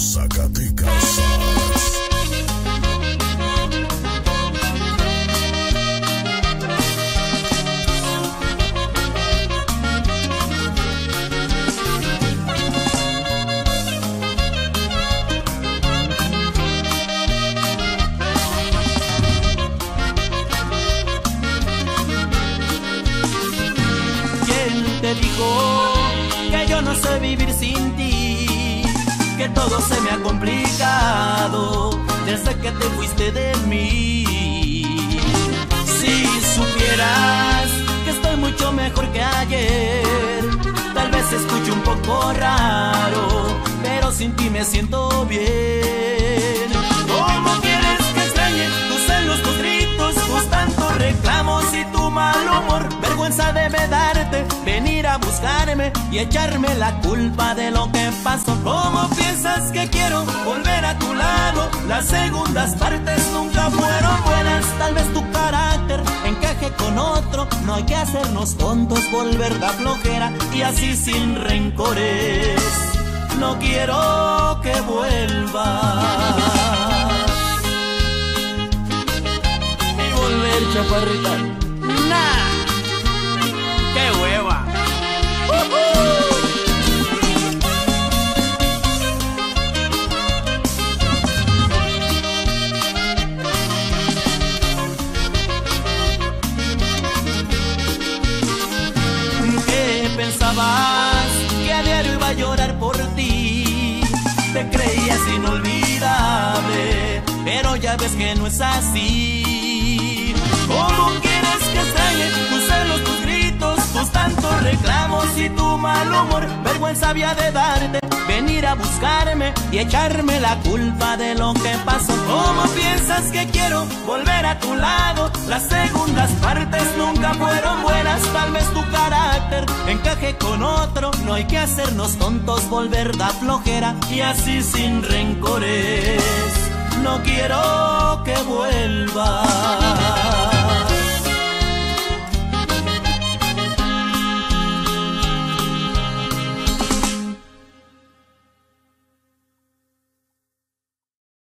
Zacatecas. ¿Quién te dijo que yo no sé vivir sin ti? Que todo se me ha complicado desde que te fuiste de mí. Si supieras que estoy mucho mejor que ayer. Tal vez escucho un poco raro, pero sin ti me siento bien. ¿Cómo quieres que extrañe tus celos, tus gritos, tus tantos reclamos y tu mal humor? Vergüenza debe darte venir a buscarme y echarme la culpa de lo que pasó. ¿Cómo piensas que quiero volver a tu lado? Las segundas partes nunca fueron buenas. Tal vez tu carácter encaje con otro. No hay que hacernos tontos, volver da flojera y así sin rencores. No quiero que vuelvas. Y volver, chaparrita, nah. ¡Qué hueva! ¿Qué pensabas? Que a diario iba a llorar por ti. Te creías inolvidable, pero ya ves que no es así. ¿Cómo quieres que extrañe tus celos, tus gritos, tus tantos reclamos y tu mal humor? Vergüenza había de darte venir a buscarme y echarme la culpa de lo que pasó. ¿Cómo piensas que quiero volver a tu lado? Las segundas partes nunca fueron buenas. Tal vez tu carácter encaje con otro. No hay que hacernos tontos, volver da flojera y así sin rencores. No quiero que vuelvas.